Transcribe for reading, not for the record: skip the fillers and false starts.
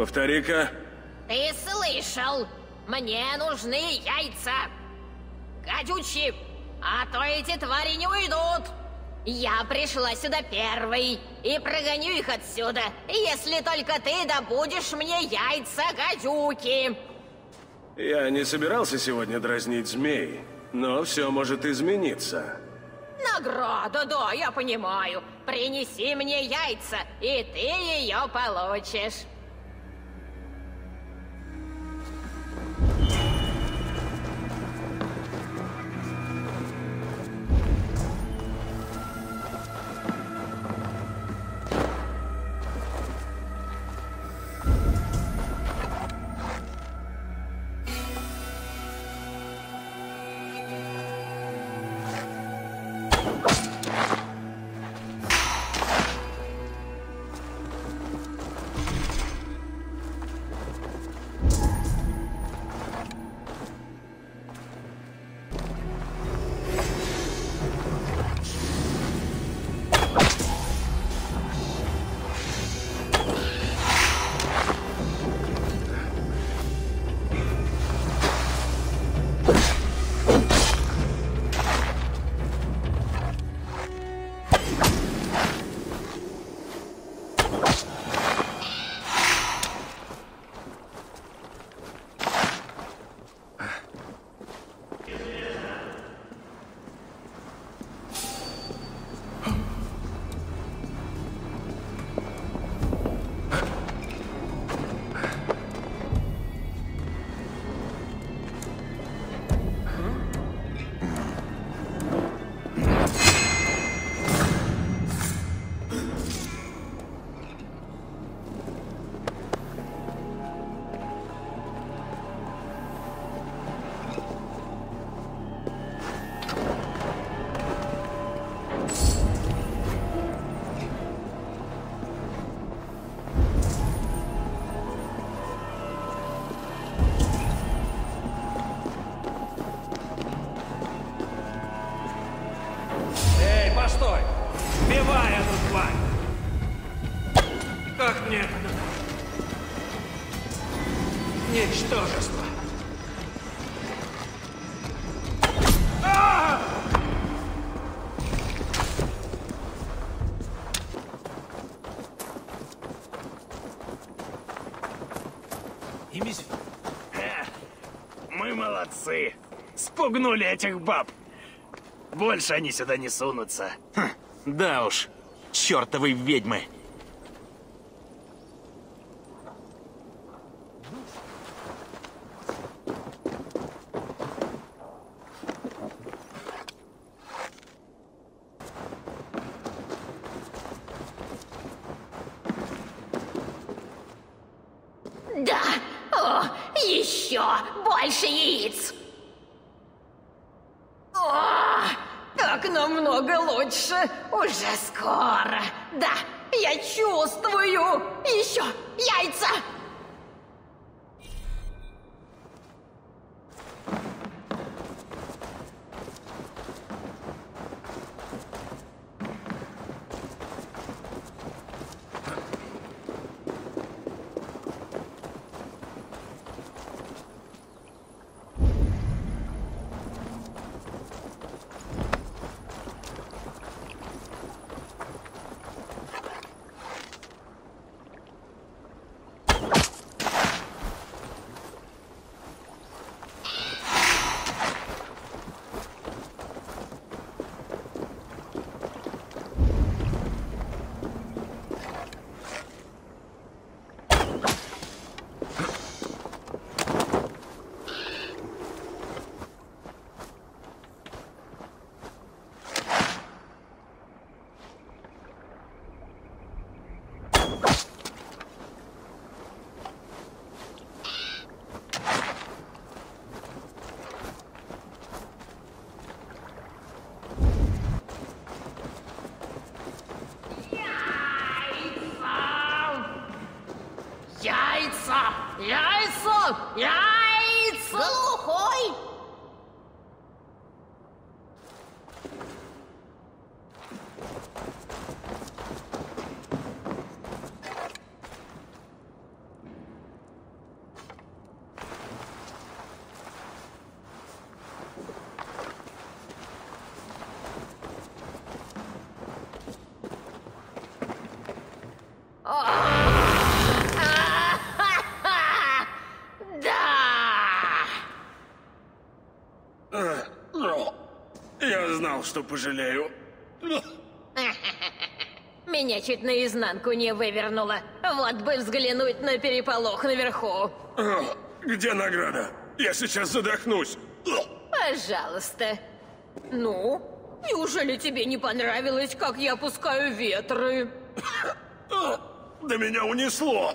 Повтори-ка. Ты слышал? Мне нужны яйца. Гадючи, а то эти твари не уйдут. Я пришла сюда первой и прогоню их отсюда, если только ты добудешь мне яйца, гадюки. Я не собирался сегодня дразнить змей, но все может измениться. Награда, да, я понимаю. Принеси мне яйца, и ты ее получишь. Спугнули этих баб. Больше они сюда не сунутся. Хм, да уж, чертовы ведьмы. Да, о, еще больше яиц. Но много лучше. Уже скоро. Да, я чувствую. Еще яйца. Да! Я знал, что пожалею. Меня чуть наизнанку не вывернуло. Вот бы взглянуть на переполох наверху. Где награда? Я сейчас задохнусь. Пожалуйста. Ну, неужели тебе не понравилось, как я пускаю ветры? Да меня унесло.